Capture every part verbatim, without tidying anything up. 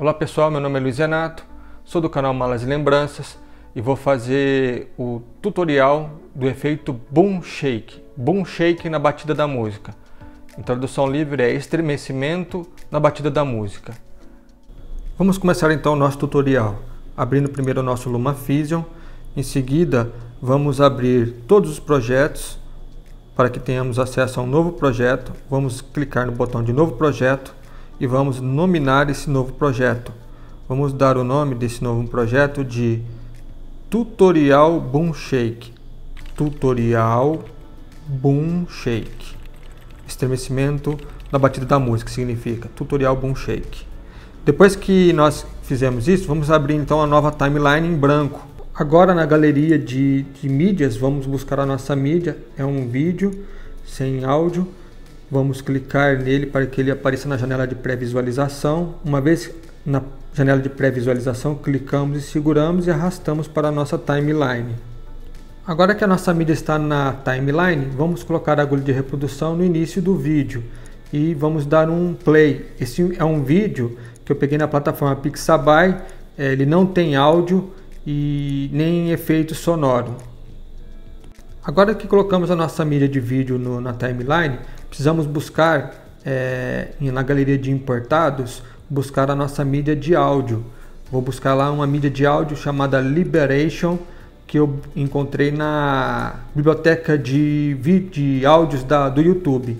Olá pessoal, meu nome é Luiz Renato, sou do canal Malas e Lembranças e vou fazer o tutorial do efeito Boom Shake, Boom Shake na batida da música. Em tradução livre é estremecimento na batida da música. Vamos começar então o nosso tutorial, abrindo primeiro o nosso LumaFusion, em seguida vamos abrir todos os projetos para que tenhamos acesso a um novo projeto, vamos clicar no botão de novo projeto e vamos nominar esse novo projeto. Vamos dar o nome desse novo projeto de Tutorial Boom Shake. Tutorial Boom Shake. Estremecimento na batida da música significa Tutorial Boom Shake. Depois que nós fizemos isso, vamos abrir então a nova timeline em branco. Agora na galeria de, de mídias, vamos buscar a nossa mídia. É um vídeo sem áudio. Vamos clicar nele para que ele apareça na janela de pré-visualização. Uma vez na janela de pré-visualização, clicamos e seguramos e arrastamos para a nossa timeline. Agora que a nossa mídia está na timeline, vamos colocar a agulha de reprodução no início do vídeo e vamos dar um play. Esse é um vídeo que eu peguei na plataforma Pixabay, ele não tem áudio e nem efeito sonoro. Agora que colocamos a nossa mídia de vídeo no, na timeline, precisamos buscar, é, na galeria de importados, buscar a nossa mídia de áudio. Vou buscar lá uma mídia de áudio chamada Liberation, que eu encontrei na biblioteca de, de áudios da, do YouTube.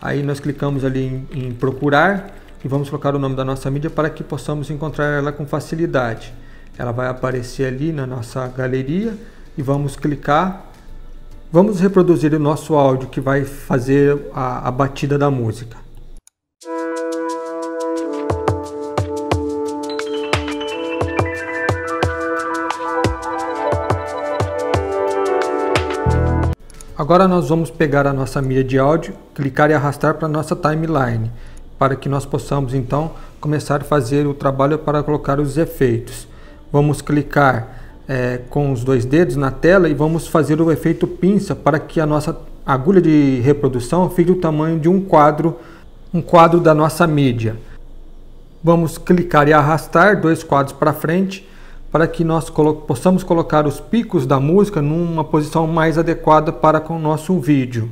Aí nós clicamos ali em, em procurar e vamos colocar o nome da nossa mídia para que possamos encontrar ela com facilidade. Ela vai aparecer ali na nossa galeria e vamos clicar. Vamos reproduzir o nosso áudio que vai fazer a, a batida da música. Agora nós vamos pegar a nossa mídia de áudio, clicar e arrastar para a nossa timeline, para que nós possamos então começar a fazer o trabalho para colocar os efeitos. Vamos clicar É, com os dois dedos na tela e vamos fazer o efeito pinça para que a nossa agulha de reprodução fique do tamanho de um quadro, um quadro da nossa mídia. Vamos clicar e arrastar dois quadros para frente para que nós colo- possamos colocar os picos da música numa posição mais adequada para com o nosso vídeo.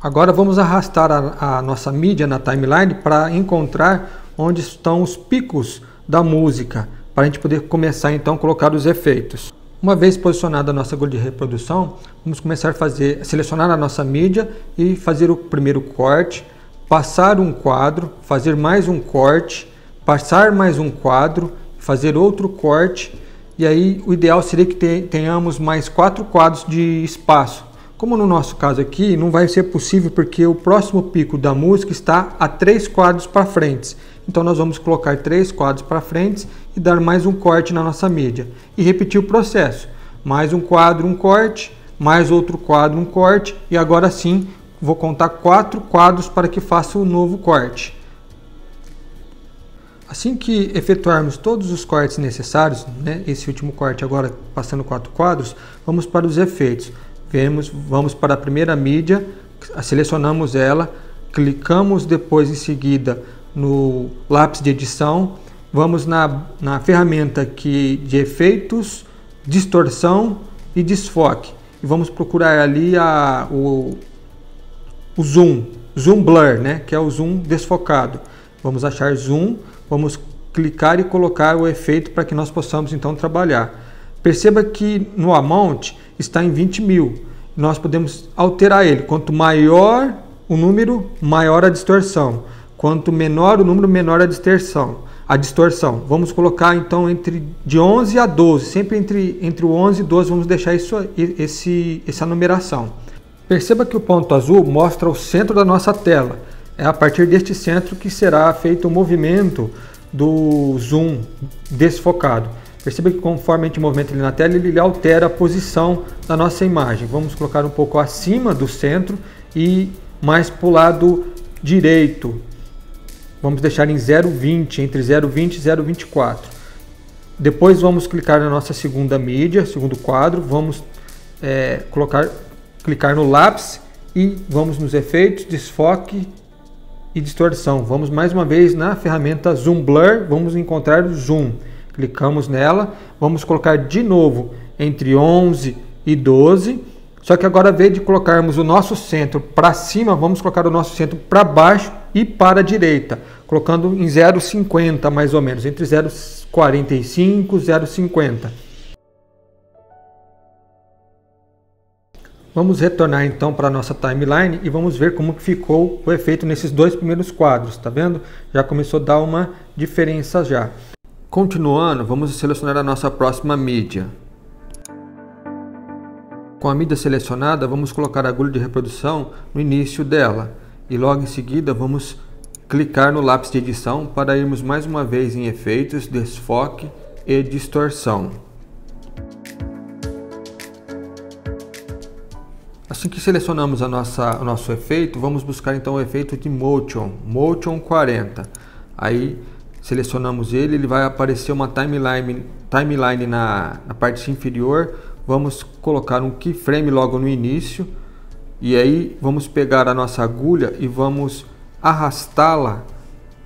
Agora vamos arrastar a, a nossa mídia na timeline para encontrar onde estão os picos da música, para a gente poder começar então a colocar os efeitos. Uma vez posicionada a nossa agulha de reprodução, vamos começar a fazer, selecionar a nossa mídia e fazer o primeiro corte, passar um quadro, fazer mais um corte, passar mais um quadro, fazer outro corte, e aí o ideal seria que tenhamos mais quatro quadros de espaço. Como no nosso caso aqui, não vai ser possível porque o próximo pico da música está a três quadros para frente. Então nós vamos colocar três quadros para frente e dar mais um corte na nossa mídia. E repetir o processo. Mais um quadro, um corte, mais outro quadro, um corte. E agora sim, vou contar quatro quadros para que faça um novo corte. Assim que efetuarmos todos os cortes necessários, né, esse último corte agora passando quatro quadros, vamos para os efeitos. Vemos, vamos para a primeira mídia, selecionamos ela, clicamos depois em seguida no lápis de edição, vamos na, na ferramenta aqui de efeitos, distorção e desfoque. E vamos procurar ali a, o, o zoom, zoom blur, né? Que é o zoom desfocado. Vamos achar zoom, vamos clicar e colocar o efeito para que nós possamos então trabalhar. Perceba que no amount está em vinte mil. Nós podemos alterar ele. Quanto maior o número, maior a distorção. Quanto menor o número, menor a distorção. A distorção. Vamos colocar então entre de onze a doze, sempre entre entre o onze e doze vamos deixar isso esse essa numeração. Perceba que o ponto azul mostra o centro da nossa tela. É a partir deste centro que será feito o movimento do zoom desfocado. Perceba que conforme a gente movimenta ele na tela, ele altera a posição da nossa imagem. Vamos colocar um pouco acima do centro e mais para o lado direito. Vamos deixar em zero vírgula vinte, entre zero vírgula vinte e zero vírgula vinte e quatro. Depois vamos clicar na nossa segunda mídia, segundo quadro. Vamos é, colocar, clicar no lápis e vamos nos efeitos, desfoque e distorção. Vamos mais uma vez na ferramenta Zoom Blur, vamos encontrar o zoom. Clicamos nela, vamos colocar de novo entre onze e doze, só que agora, ao invés de colocarmos o nosso centro para cima, vamos colocar o nosso centro para baixo e para a direita, colocando em zero vírgula cinquenta mais ou menos, entre zero vírgula quarenta e cinco e zero vírgula cinquenta. Vamos retornar então para a nossa timeline e vamos ver como que ficou o efeito nesses dois primeiros quadros, tá vendo? Já começou a dar uma diferença já. Continuando, vamos selecionar a nossa próxima mídia. Com a mídia selecionada, vamos colocar a agulha de reprodução no início dela. E logo em seguida vamos clicar no lápis de edição para irmos mais uma vez em efeitos, desfoque e distorção. Assim que selecionamos a nossa, o nosso efeito, vamos buscar então o efeito de Motion, Motion quarenta. Aí selecionamos ele, ele vai aparecer uma timeline, timeline na, na parte inferior. Vamos colocar um keyframe logo no início. E aí vamos pegar a nossa agulha e vamos arrastá-la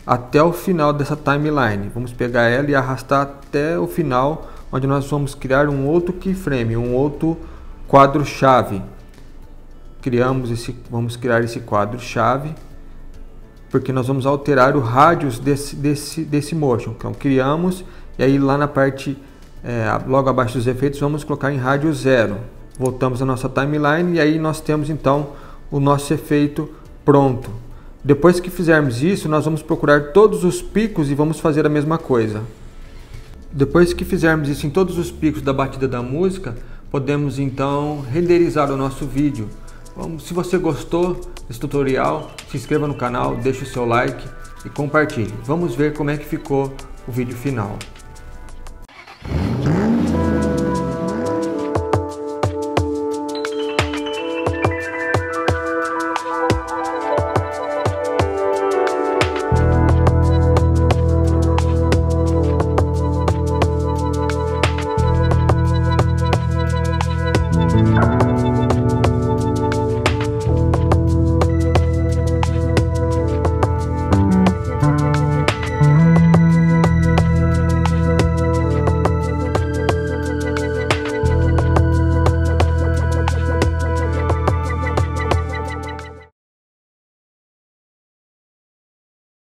até o final dessa timeline. Vamos pegar ela e arrastar até o final, onde nós vamos criar um outro keyframe, um outro quadro-chave. Criamos esse, vamos criar esse quadro-chave, porque nós vamos alterar o radius desse, desse, desse motion. Então criamos, e aí lá na parte, é, logo abaixo dos efeitos, vamos colocar em radius zero. Voltamos à nossa timeline e aí nós temos então o nosso efeito pronto. Depois que fizermos isso, nós vamos procurar todos os picos e vamos fazer a mesma coisa. Depois que fizermos isso em todos os picos da batida da música, podemos então renderizar o nosso vídeo. Se você gostou desse tutorial, se inscreva no canal, deixe o seu like e compartilhe. Vamos ver como é que ficou o vídeo final.